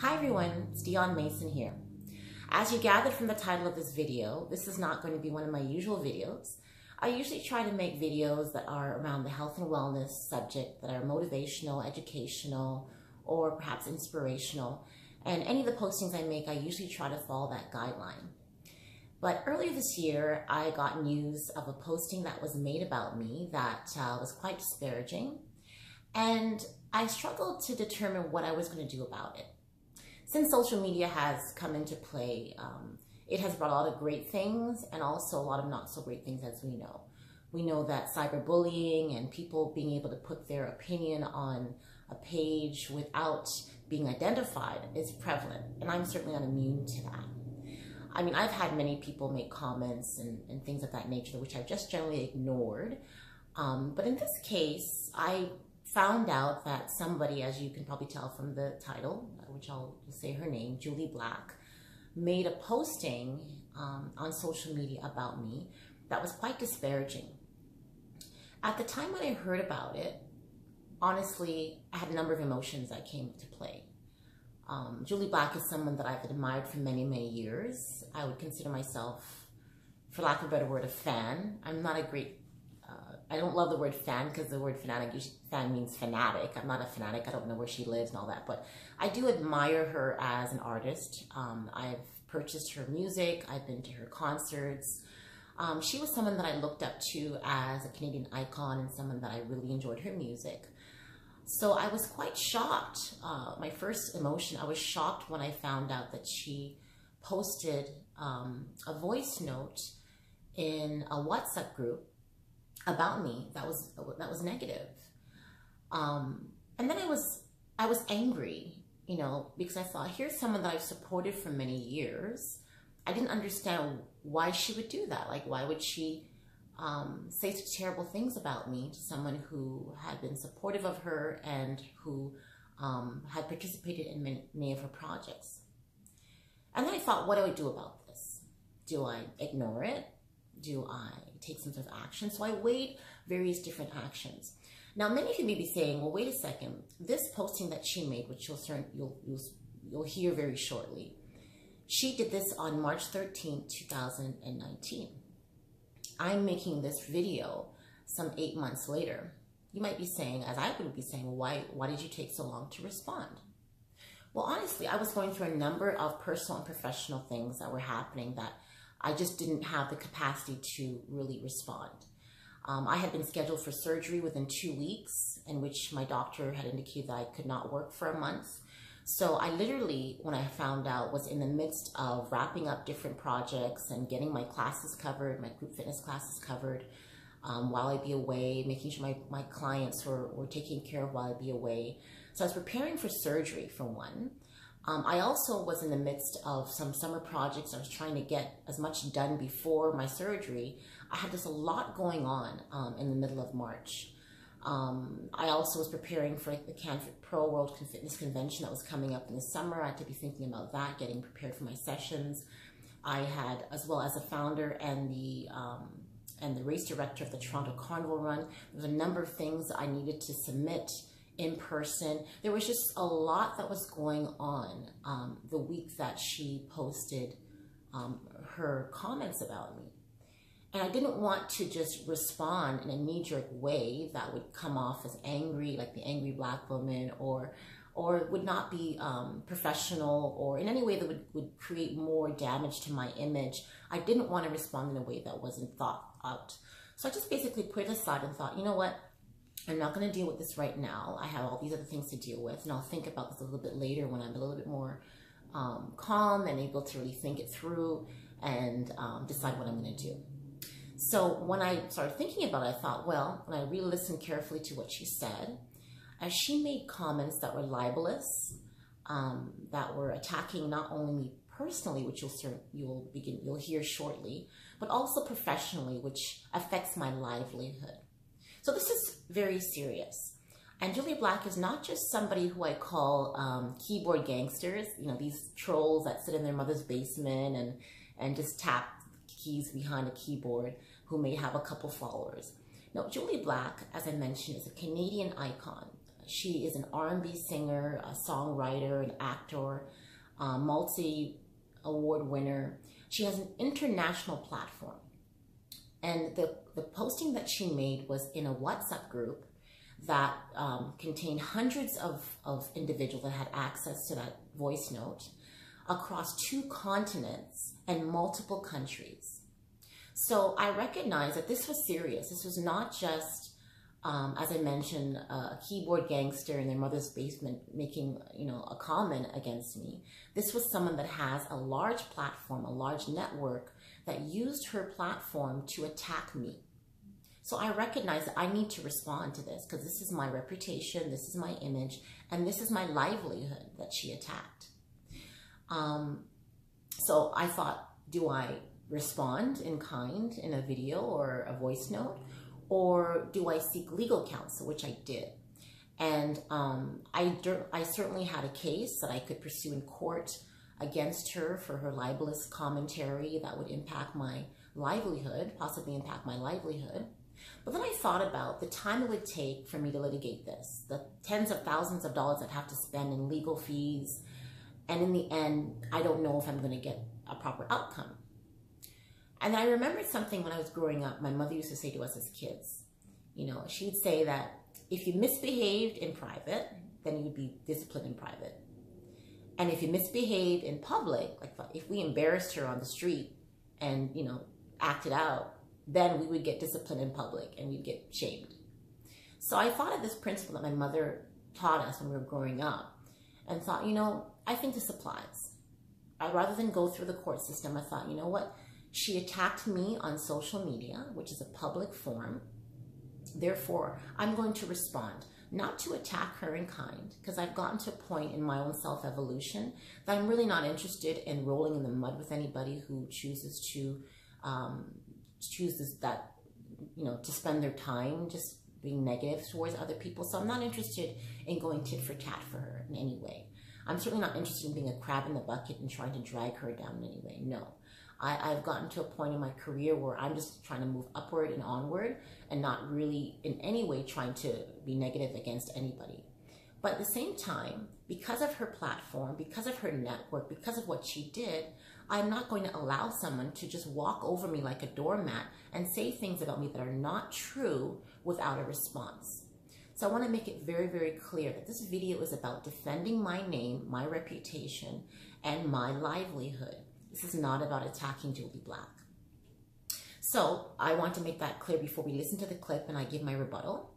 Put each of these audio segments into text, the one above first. Hi everyone, it's Dione Mason here. As you gathered from the title of this video, this is not going to be one of my usual videos. I usually try to make videos that are around the health and wellness subject that are motivational, educational, or perhaps inspirational. And any of the postings I make, I usually try to follow that guideline. But earlier this year, I got news of a posting that was made about me that was quite disparaging. And I struggled to determine what I was going to do about it. Since social media has come into play, it has brought a lot of great things and also a lot of not so great things, as we know. We know that cyberbullying and people being able to put their opinion on a page without being identified is prevalent, and I'm certainly not immune to that. I mean, I've had many people make comments and things of that nature, which I've just generally ignored. But in this case, I found out that somebody, as you can probably tell from the title, which I'll say her name, Jully Black, made a posting on social media about me that was quite disparaging. At the time when I heard about it, honestly, I had a number of emotions that came to play. Jully Black is someone that I've admired for many, many years. I would consider myself, for lack of a better word, a fan. I'm not a great I don't love the word fan because the word fanatic, fan means fanatic. I'm not a fanatic. I don't know where she lives and all that, but I do admire her as an artist. I've purchased her music. I've been to her concerts. She was someone that I looked up to as a Canadian icon and someone that I really enjoyed her music. So I was quite shocked. My first emotion, I was shocked when I found out that she posted a voice note in a WhatsApp group about me that was negative, and then I was angry, you know, because I thought, here's someone that I've supported for many years. I didn't understand why she would do that. Like, why would she say such terrible things about me to someone who had been supportive of her and who had participated in many of her projects? And then I thought, what do I do about this? Do I ignore it? Do I take some sort of action? So I weighed various different actions. Now, many of you may be saying, well, wait a second, this posting that she made, which you'll hear very shortly, she did this on March 13, 2019. I'm making this video some 8 months later. You might be saying, as I would be saying, well, why did you take so long to respond? Well, honestly, I was going through a number of personal and professional things that were happening that I just didn't have the capacity to really respond. I had been scheduled for surgery within 2 weeks, in which my doctor had indicated that I could not work for a month. So I literally, when I found out, was in the midst of wrapping up different projects and getting my classes covered, my group fitness classes covered, while I'd be away, making sure my clients were taken care of while I'd be away. So I was preparing for surgery, for one. I also was in the midst of some summer projects. I was trying to get as much done before my surgery. I had just a lot going on in the middle of March. I also was preparing for the CanFit Pro World Fitness Convention that was coming up in the summer. I had to be thinking about that, getting prepared for my sessions. I had, as well as the founder and the race director of the Toronto Carnival Run, there was a number of things I needed to submit in person. There was just a lot that was going on the week that she posted her comments about me. And I didn't want to just respond in a knee-jerk way that would come off as angry, like the angry Black woman, or would not be professional, or in any way that would create more damage to my image. I didn't want to respond in a way that wasn't thought out. So I just basically put it aside and thought, you know what? I'm not going to deal with this right now. I have all these other things to deal with, and I'll think about this a little bit later when I'm a little bit more calm and able to really think it through and decide what I'm going to do. So when I started thinking about it, I thought, well, when I really listened carefully to what she said, as she made comments that were libelous, that were attacking not only me personally, which you'll hear shortly, but also professionally, which affects my livelihood. So this is very serious. And Jully Black is not just somebody who I call keyboard gangsters, you know, these trolls that sit in their mother's basement and just tap keys behind a keyboard, who may have a couple followers. Now, Jully Black, as I mentioned, is a Canadian icon. She is an R&B singer, a songwriter, an actor, multi-award winner. She has an international platform. And the posting that she made was in a WhatsApp group that contained hundreds of individuals that had access to that voice note across 2 continents and multiple countries. So I recognized that this was serious. This was not just, as I mentioned, a keyboard gangster in their mother's basement making, you know, a comment against me. This was someone that has a large platform, a large network, that used her platform to attack me. So I recognize that I need to respond to this, because this is my reputation, this is my image, and this is my livelihood that she attacked. So I thought, do I respond in kind in a video or a voice note, or do I seek legal counsel, which I did. And I certainly had a case that I could pursue in court against her for her libelous commentary that would impact my livelihood, possibly impact my livelihood. But then I thought about the time it would take for me to litigate this, the tens of thousands of dollars I'd have to spend in legal fees, and in the end, I don't know if I'm going to get a proper outcome. And I remembered something when I was growing up, my mother used to say to us as kids, you know, she would say that if you misbehaved in private, then you'd be disciplined in private. And if you misbehaved in public, like if we embarrassed her on the street and, you know, acted out, then we would get disciplined in public and we'd get shamed. So I thought of this principle that my mother taught us when we were growing up and thought, you know, I think this applies. Rather than go through the court system, I thought, you know what? She attacked me on social media, which is a public forum. Therefore, I'm going to respond, not to attack her in kind, because I've gotten to a point in my own self-evolution that I'm really not interested in rolling in the mud with anybody who chooses to to spend their time just being negative towards other people. So I'm not interested in going tit for tat for her in any way. I'm certainly not interested in being a crab in the bucket and trying to drag her down in any way. No. I've gotten to a point in my career where I'm just trying to move upward and onward and not really in any way trying to be negative against anybody. But at the same time, because of her platform, because of her network, because of what she did, I'm not going to allow someone to just walk over me like a doormat and say things about me that are not true without a response. So I want to make it very, very clear that this video is about defending my name, my reputation, and my livelihood. This is not about attacking Jully Black. So I want to make that clear before we listen to the clip and I give my rebuttal.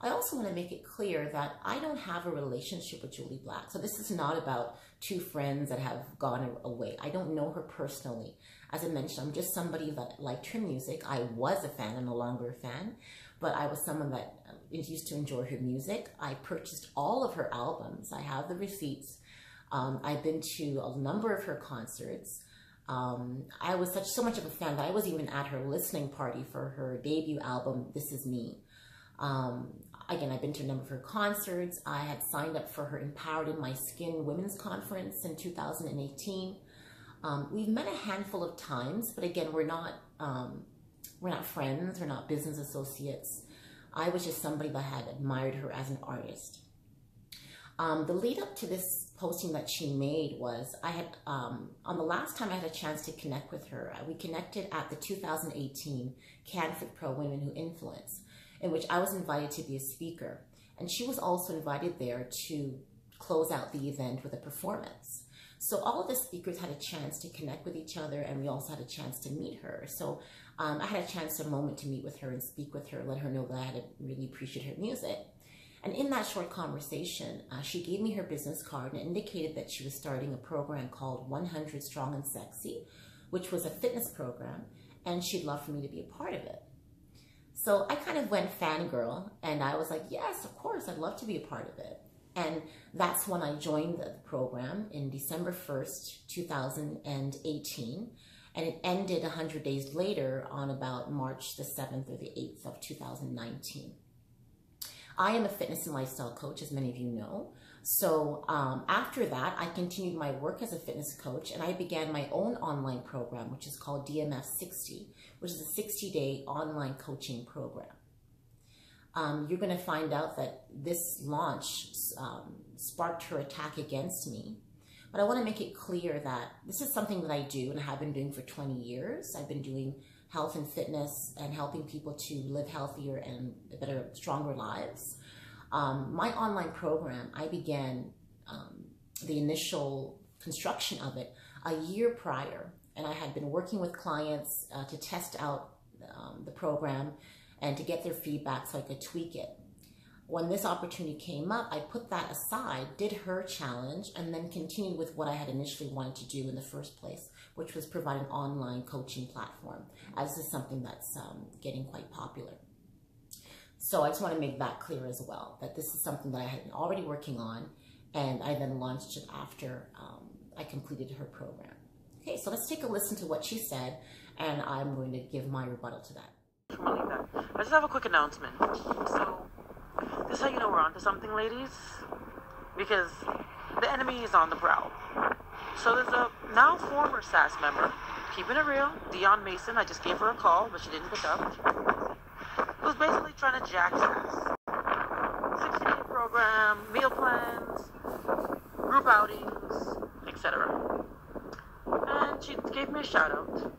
I also want to make it clear that I don't have a relationship with Jully Black. So this is not about 2 friends that have gone away. I don't know her personally. As I mentioned, I'm just somebody that liked her music. I was a fan, I'm no longer a fan, but I was someone that used to enjoy her music. I purchased all of her albums. I have the receipts. I've been to a number of her concerts. I was so much of a fan that I was even at her listening party for her debut album, This Is Me. Again, I've been to a number of her concerts. I had signed up for her Empowered in My Skin Women's Conference in 2018. We've met a handful of times, but again, we're not friends, we're not business associates. I was just somebody that had admired her as an artist. The lead up to this posting that she made was, I had, on the last time I had a chance to connect with her, we connected at the 2018 CanFit Pro Women Who Influence, in which I was invited to be a speaker. And she was also invited there to close out the event with a performance. So all of the speakers had a chance to connect with each other, and we also had a chance to meet her. So I had a moment to meet with her and speak with her, let her know that I had really appreciated her music. And in that short conversation, she gave me her business card and indicated that she was starting a program called 100 Strong and Sexy, which was a fitness program, and she'd love for me to be a part of it. So I kind of went fangirl, and I was like, yes, of course, I'd love to be a part of it. And that's when I joined the program in December 1st, 2018, and it ended 100 days later on about March the 7th or the 8th of 2019. I am a fitness and lifestyle coach, as many of you know. So after that, I continued my work as a fitness coach, and I began my own online program, which is called DMF60, which is a 60-day online coaching program. you're going to find out that this launch sparked her attack against me. But I want to make it clear that this is something that I do and I have been doing for 20 years. I've been doing health and fitness and helping people to live healthier and better, stronger lives. My online program, I began the initial construction of it a year prior, and I had been working with clients to test out the program and to get their feedback so I could tweak it. When this opportunity came up, I put that aside, did her challenge, and then continued with what I had initially wanted to do in the first place, which was provide an online coaching platform, as is something that's getting quite popular. So I just want to make that clear as well, that this is something that I had been already working on, and I then launched it after I completed her program. Okay, so let's take a listen to what she said, and I'm going to give my rebuttal to that. Okay, I just have a quick announcement. So this is how you know we're onto something, ladies, because the enemy is on the prowl. So there's a now former SAS member, keeping it real, Dione Mason. I just gave her a call, but she didn't pick up. Who's basically trying to jack SAS. 60-day program, meal plans, group outings, etc. And she gave me a shout out.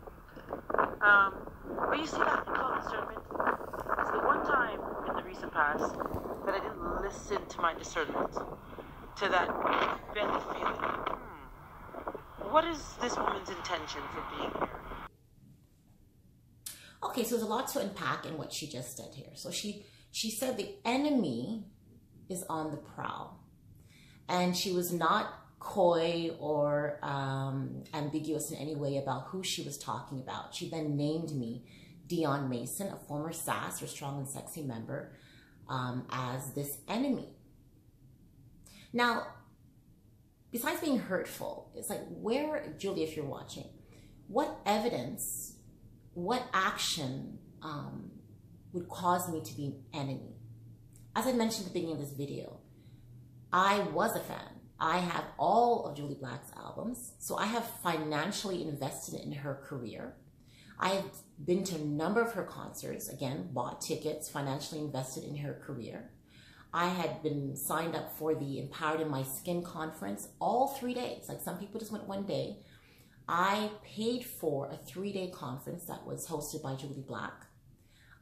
But you see that call discernment? It's the one time in the recent past that I didn't listen to my discernment, to that bent feeling. What is this woman's intention for being here? Okay, so there's a lot to unpack in what she just said here. So she said the enemy is on the prowl. And she was not coy or ambiguous in any way about who she was talking about. She then named me, Dione Mason, a former SAS or Strong and Sexy member, as this enemy. Now, besides being hurtful, it's like, where, Jully, if you're watching, what evidence, what action would cause me to be an enemy? As I mentioned at the beginning of this video, I was a fan. I have all of Jully Black's albums, so I have financially invested in her career. I've been to a number of her concerts, again, bought tickets, financially invested in her career. I had been signed up for the Empowered in My Skin conference all 3 days. Like, some people just went one day. I paid for a 3-day conference that was hosted by Jully Black.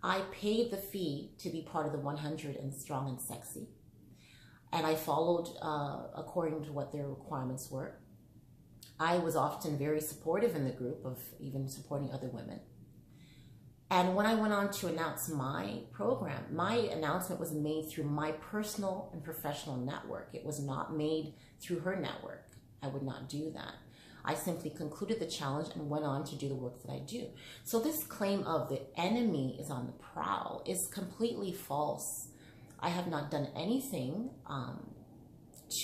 I paid the fee to be part of the 100 and Strong and Sexy. And I followed according to what their requirements were. I was often very supportive in the group of even supporting other women. And when I went on to announce my program, my announcement was made through my personal and professional network. It was not made through her network. I would not do that. I simply concluded the challenge and went on to do the work that I do. So this claim of the enemy is on the prowl is completely false. I have not done anything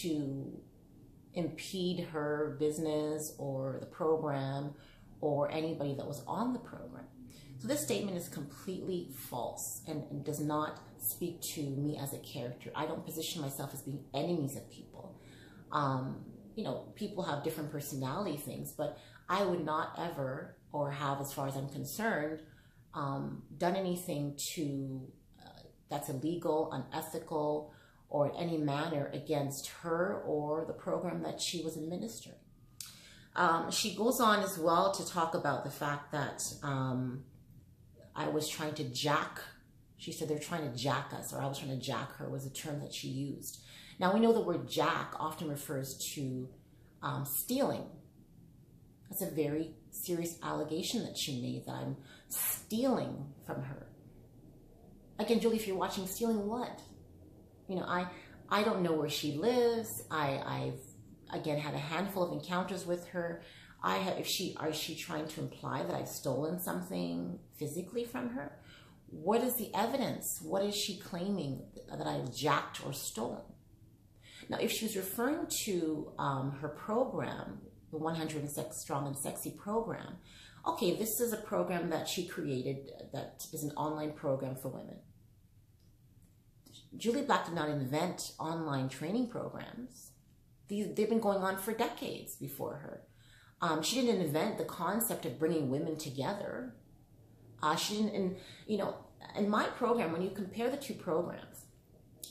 to impede her business or the program or anybody that was on the program. So this statement is completely false and does not speak to me as a character. I don't position myself as being enemies of people. You know, people have different personality things, but I would not ever, or have as far as I'm concerned, done anything to that's illegal, unethical, or in any manner against her or the program that she was administering. She goes on as well to talk about the fact that I was trying to jack, she said they're trying to jack us, or I was trying to jack her was a term that she used. Now we know the word jack often refers to stealing. That's a very serious allegation that she made, that I'm stealing from her. Again, Jully, if you're watching, stealing what? You know, I don't know where she lives. I've again had a handful of encounters with her. I have, is she trying to imply that I've stolen something physically from her? What is the evidence? What is she claiming that I've jacked or stolen? Now, if she was referring to her program, the 100 Strong and Sexy program, okay, this is a program that she created that is an online program for women. Jully Black did not invent online training programs. They've been going on for decades before her. She didn't invent the concept of bringing women together. She didn't, you know, in my program, when you compare the two programs,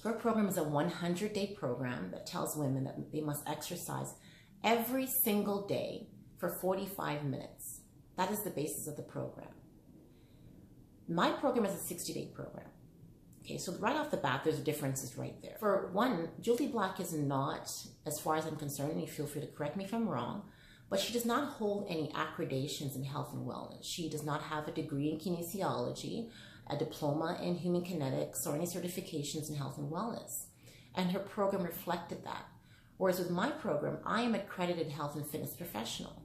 her program is a 100-day program that tells women that they must exercise every single day for 45 minutes. That is the basis of the program. My program is a 60-day program. Okay, so right off the bat, there's differences right there. For one, Jully Black is not, as far as I'm concerned, and you feel free to correct me if I'm wrong, but she does not hold any accreditations in health and wellness. She does not have a degree in kinesiology, a diploma in human kinetics, or any certifications in health and wellness. And her program reflected that. Whereas with my program, I am an accredited health and fitness professional.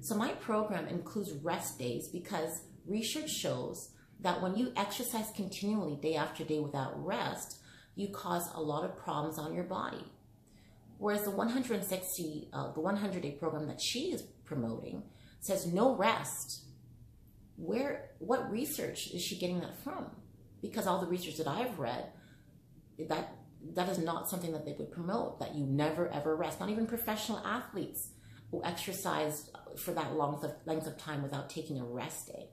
So my program includes rest days because research shows that when you exercise continually day after day without rest, you cause a lot of problems on your body. Whereas the 100-day program that she is promoting says no rest. What research is she getting that from? Because all the research that I've read, that is not something that they would promote, that you never ever rest. Not even professional athletes who exercise for that length of time without taking a rest day.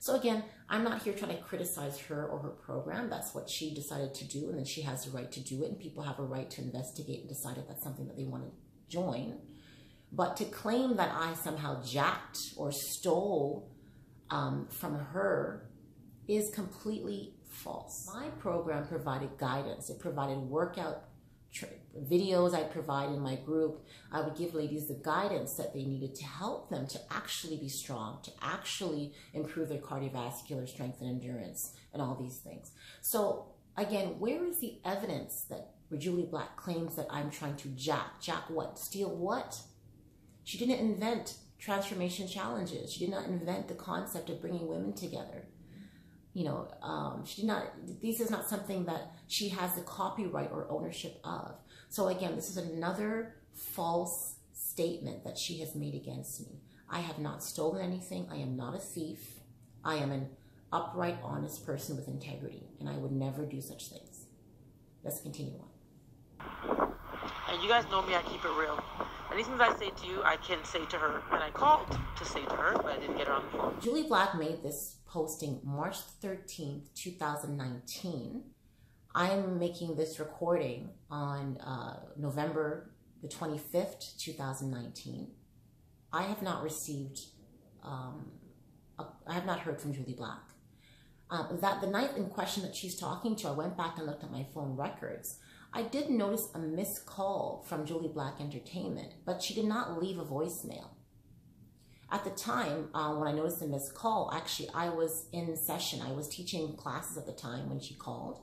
So again, I'm not here trying to criticize her or her program. That's what she decided to do, and then she has the right to do it, and people have a right to investigate and decide if that's something that they want to join. But to claim that I somehow jacked or stole from her is completely false. My program provided guidance. It provided workout videos I provide in my group. I would give ladies the guidance that they needed to help them to actually be strong, to actually improve their cardiovascular strength and endurance and all these things. So again, where is the evidence that Jully Black claims that I'm trying to jack? Jack what? Steal what? She didn't invent transformation challenges. She did not invent the concept of bringing women together. You know, she did not, this is not something that she has the copyright or ownership of. So again, this is another false statement that she has made against me. I have not stolen anything. I am not a thief. I am an upright, honest person with integrity, and I would never do such things. Let's continue on. And you guys know me, I keep it real. Anything that I say to you, I can say to her, and I called to say to her, but I didn't get her on the phone. Jully Black made this posting March 13th, 2019. I'm making this recording on November the 25th, 2019. I have not received, I have not heard from Jully Black. The night in question that she's talking to, I went back and looked at my phone records. I did notice a missed call from Jully Black Entertainment, but she did not leave a voicemail. At the time, when I noticed the missed call, actually I was in session. I was teaching classes at the time when she called.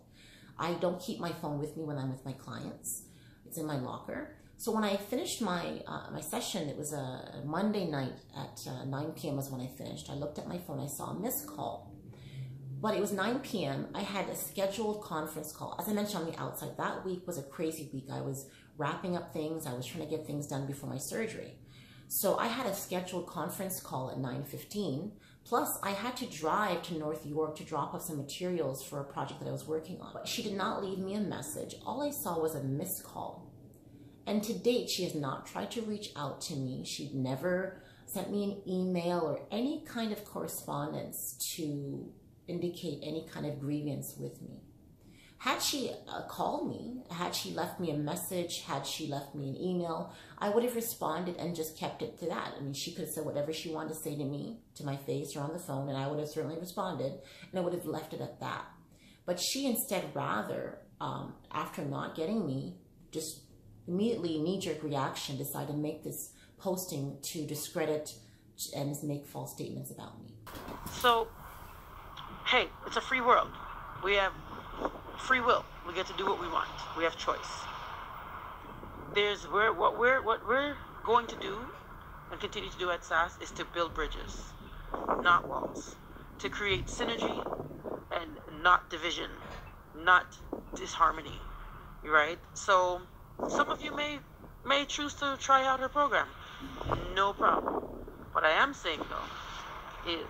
I don't keep my phone with me when I'm with my clients. It's in my locker. So when I finished my session, it was a Monday night at 9 p.m. was when I finished. I looked at my phone, I saw a missed call. But it was 9 p.m. I had a scheduled conference call. As I mentioned on the outside, that week was a crazy week. I was wrapping up things. I was trying to get things done before my surgery. So I had a scheduled conference call at 9:15. Plus, I had to drive to North York to drop off some materials for a project that I was working on. But she did not leave me a message. All I saw was a missed call. And to date, she has not tried to reach out to me. She'd never sent me an email or any kind of correspondence to indicate any kind of grievance with me. Had she called me, had she left me a message, had she left me an email, I would have responded and just kept it to that. I mean, she could have said whatever she wanted to say to me, to my face or on the phone, and I would have certainly responded, and I would have left it at that. But she instead rather, after not getting me, just immediately knee-jerk reaction, decided to make this posting to discredit and make false statements about me. So, hey, it's a free world. We have free will. We get to do what we want. We have choice. There's what we're going to do and continue to do at SAS is to build bridges, not walls, to create synergy and not division, not disharmony. Right? So some of you may choose to try out her program. No problem. What I am saying though is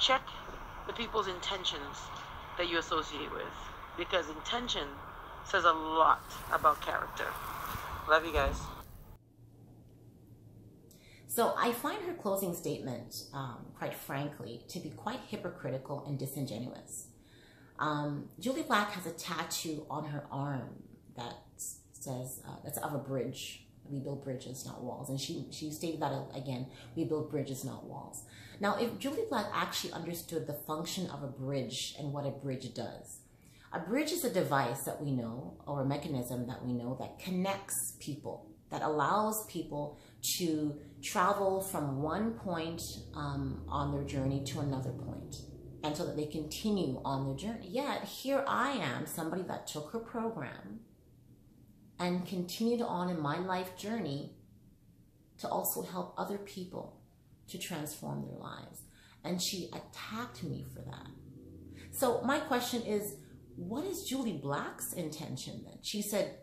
check the people's intentions that you associate with, because intention says a lot about character. Love you guys. So I find her closing statement, quite frankly, to be quite hypocritical and disingenuous. Jully Black has a tattoo on her arm that says, that's of a bridge. We build bridges, not walls. And she stated that again, we build bridges, not walls. Now, if Jully Black actually understood the function of a bridge and what a bridge does, a bridge is a device that we know, or a mechanism that we know, that connects people, that allows people to travel from one point on their journey to another point, and so that they continue on their journey. Yet, here I am, somebody that took her program and continued on in my life journey to also help other people to transform their lives. And she attacked me for that. So my question is, what is Jully Black's intention then? She said,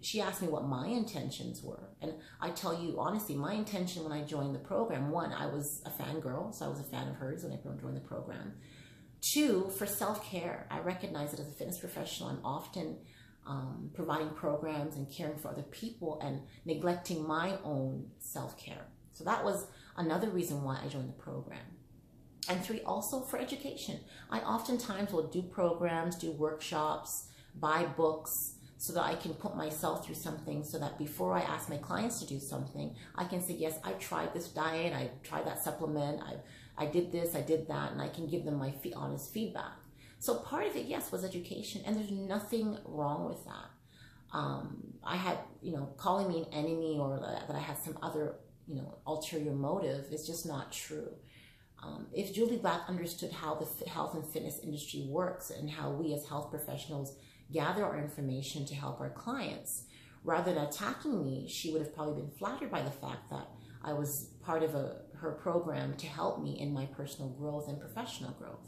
she asked me what my intentions were. And I tell you honestly, my intention when I joined the program, one, I was a fangirl, so I was a fan of hers when I joined the program. Two, for self-care, I recognize that as a fitness professional, I'm often providing programs and caring for other people and neglecting my own self-care. So that was another reason why I joined the program. And three, also for education. I oftentimes will do programs, do workshops, buy books, so that I can put myself through something, so that before I ask my clients to do something, I can say, yes, I tried this diet, I tried that supplement, I did this, I did that, and I can give them my honest feedback. So part of it, yes, was education, and there's nothing wrong with that. I had, calling me an enemy or that I had some other, ulterior motive is just not true. If Jully Black understood how the health and fitness industry works and how we as health professionals gather our information to help our clients, rather than attacking me, she would have probably been flattered by the fact that I was part of her program to help me in my personal growth and professional growth.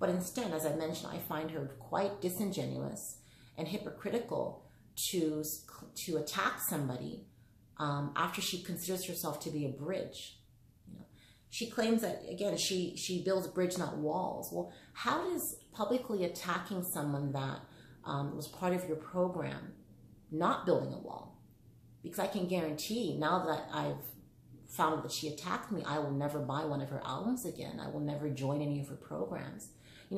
But instead, as I mentioned, I find her quite disingenuous and hypocritical to attack somebody after she considers herself to be a bridge. She claims that, again, she builds bridge, not walls. Well, how does publicly attacking someone that was part of your program not building a wall? Because I can guarantee, now that I've found that she attacked me, I will never buy one of her albums again. I will never join any of her programs.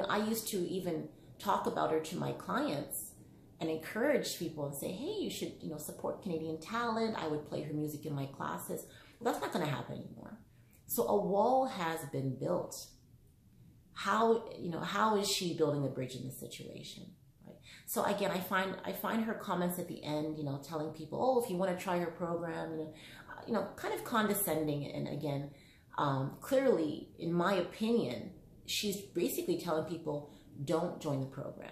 I used to even talk about her to my clients and encourage people and say, hey, you should, support Canadian talent. I would play her music in my classes. Well, that's not going to happen anymore. So a wall has been built. How is she building a bridge in this situation? Right? So again, I find her comments at the end, telling people, oh, if you want to try her program, kind of condescending. And again, clearly, in my opinion, she's basically telling people, don't join the program.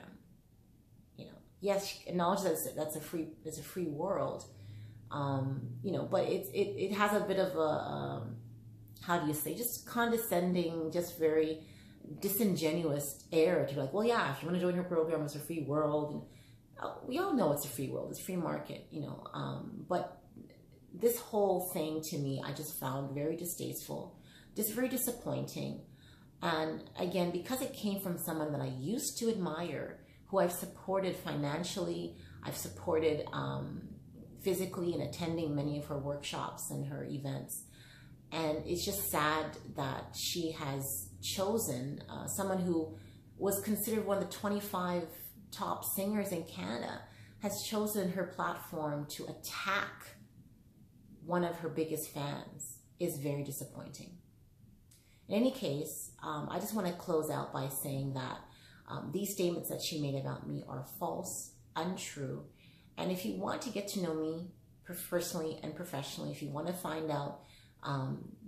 Yes, she acknowledges that's a free world, but it has a bit of a how do you say, just condescending, just very disingenuous air to be like, well, yeah, if you want to join her program, it's a free world. And we all know it's a free world, it's free market, but this whole thing to me, I just found very distasteful, just very disappointing. And again, because it came from someone that I used to admire, who I've supported financially, I've supported physically in attending many of her workshops and her events. And it's just sad that she has chosen someone who was considered one of the 25 top singers in Canada, has chosen her platform to attack one of her biggest fans. Is very disappointing. In any case, I just want to close out by saying that these statements that she made about me are false, untrue. And if you want to get to know me personally and professionally, if you want to find out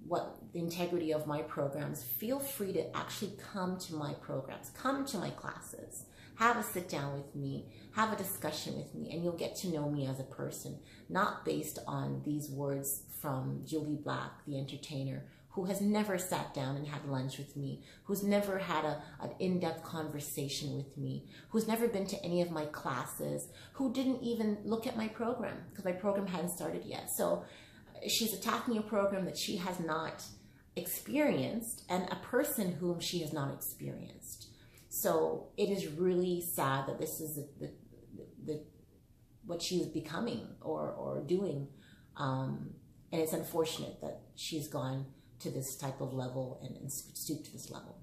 what the integrity of my programs, feel free to actually come to my programs, come to my classes, have a sit down with me, have a discussion with me, and you'll get to know me as a person, not based on these words from Jully Black, the entertainer, who has never sat down and had lunch with me, who's never had an in-depth conversation with me, who's never been to any of my classes, who didn't even look at my program, because my program hadn't started yet. So she's attacking a program that she has not experienced and a person whom she has not experienced. So it is really sad that this is what she is becoming or doing. And it's unfortunate that she's gone to this type of level and stooped to this level.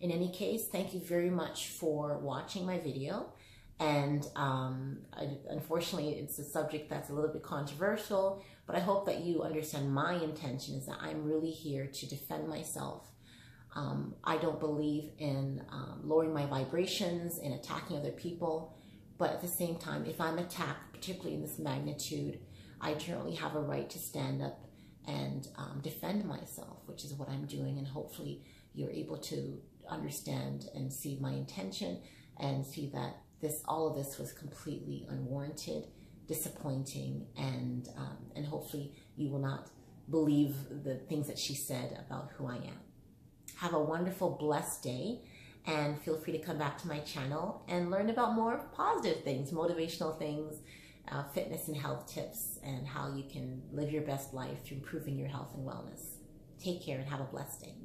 In any case, thank you very much for watching my video. And unfortunately, it's a subject that's a little bit controversial, but I hope that you understand my intention is that I'm really here to defend myself. I don't believe in lowering my vibrations and attacking other people, but at the same time, if I'm attacked, particularly in this magnitude, I generally have a right to stand up and defend myself, which is what I'm doing, and hopefully you're able to understand and see my intention and see that all of this was completely unwarranted, disappointing, and hopefully you will not believe the things that she said about who I am. Have a wonderful, blessed day, and feel free to come back to my channel and learn about more positive things, motivational things, fitness and health tips, and how you can live your best life through improving your health and wellness. Take care and have a blessed day.